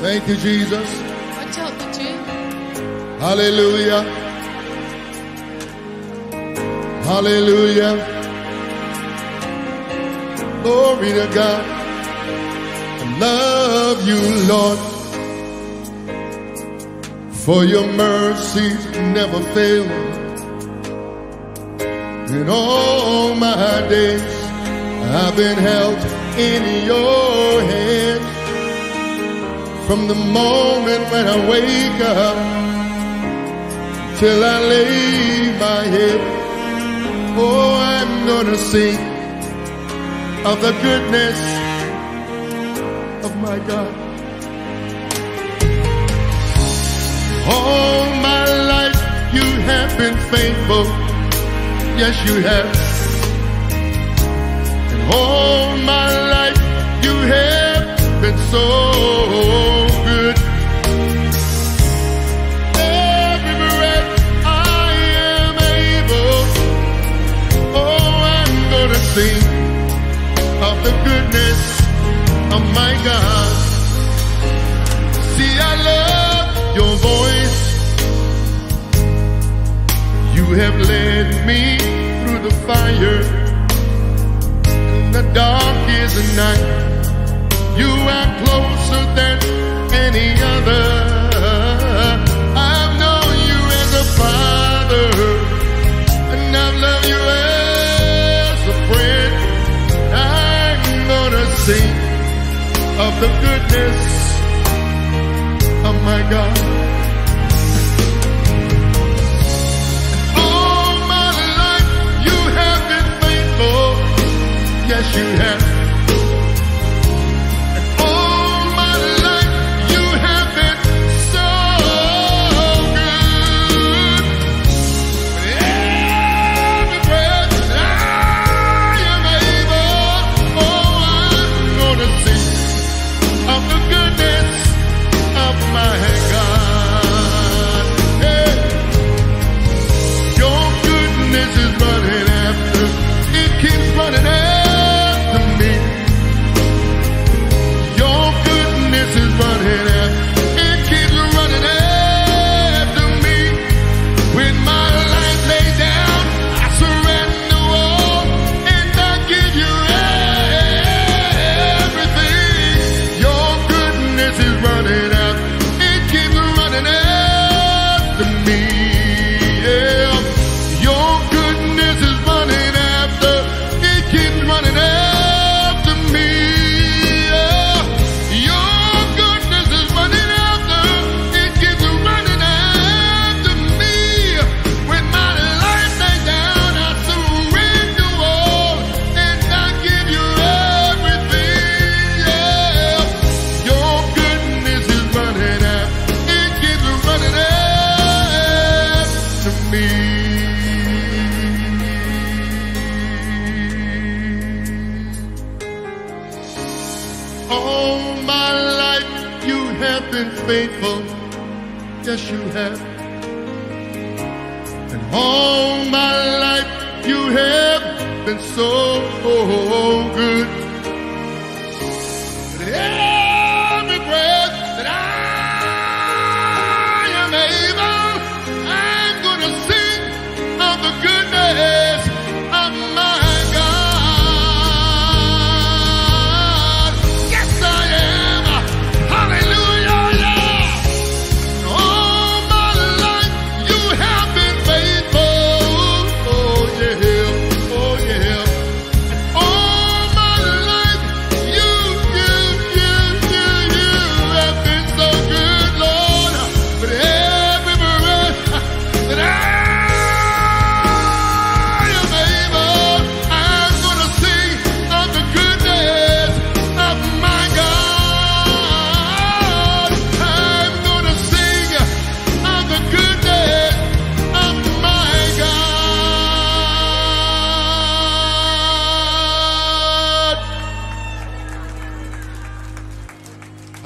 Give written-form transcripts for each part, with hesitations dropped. Thank you, Jesus. Hallelujah. Hallelujah. Glory to God. I love you, Lord, for your mercies never fail me. In all my days, I've been held in your hands. From the moment when I wake up till I lay my head, oh, I'm gonna sing of the goodness of my God. All my life you have been faithful, yes you have. And all my life you have been so of the goodness of my God. See, I love your voice. You have led me through the fire in the darkest night. You are closer than any other. I've known you as a father, and I've loved you as of the goodness of my God. All my life you have been faithful, yes you have. And all my life you have been so good. With every breath I am able, oh, I'm gonna sing of the goodness of my God. Hey. Your goodness is running after, it keeps running after me. Your goodness is running after, it keeps running after me. With my life laid down, I surrender all, and I give you running out, it keeps running after me, yeah. Your goodness is running after, it keeps running after me, yeah. Your goodness is running after, it keeps running after me. With my life laid down, I surrender all, and I give you everything, yeah. Your faithful, yes you have. And all my life you have been so good. With every breath that I am able, I'm gonna sing of the goodness of my God. Yes I am.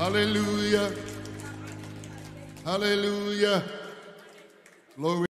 Hallelujah. Hallelujah. Hallelujah. Glory.